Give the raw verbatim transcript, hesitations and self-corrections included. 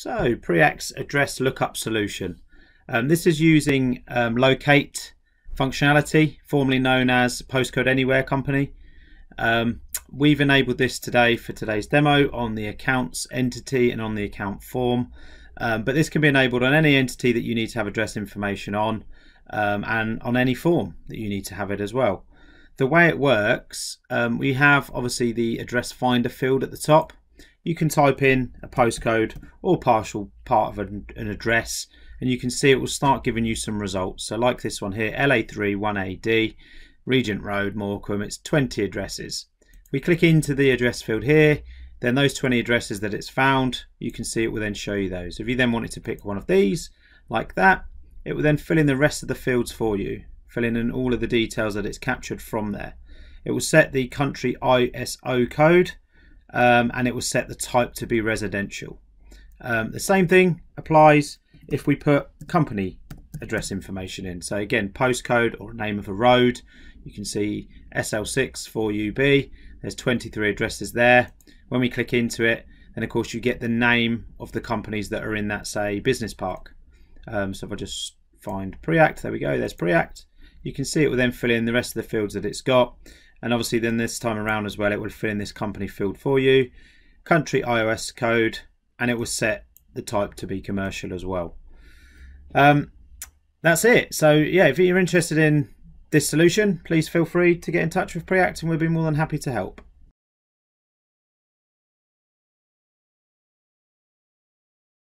So Preact's address lookup solution. Um, this is using um, Loqate functionality, formerly known as Postcode Anywhere company. Um, we've enabled this today for today's demo on the accounts entity and on the account form. Um, but this can be enabled on any entity that you need to have address information on, um, and on any form that you need to have it as well. The way it works, um, we have obviously the address finder field at the top. You can type in a postcode or partial part of an, an address, and you can see it will start giving you some results. So like this one here, L A three one A D, Regent Road, Morecambe, it's twenty addresses. We click into the address field here, then those twenty addresses that it's found, you can see it will then show you those. If you then wanted to pick one of these, like that, it will then fill in the rest of the fields for you, filling in all of the details that it's captured from there. It will set the country I S O code, um, and it will set the type to be residential. Um, the same thing applies if we put company address information in. So again, postcode or name of a road, you can see S L six four U B, there's twenty-three addresses there. When we click into it, then of course you get the name of the companies that are in that, say, business park. Um, so if I just find Preact, there we go, there's Preact. You can see it will then fill in the rest of the fields that it's got. And obviously then this time around as well, it will fill in this company field for you, country I O S code, and it will set the type to be commercial as well. Um, that's it. So yeah, if you're interested in this solution, please feel free to get in touch with Preact and we'll be more than happy to help.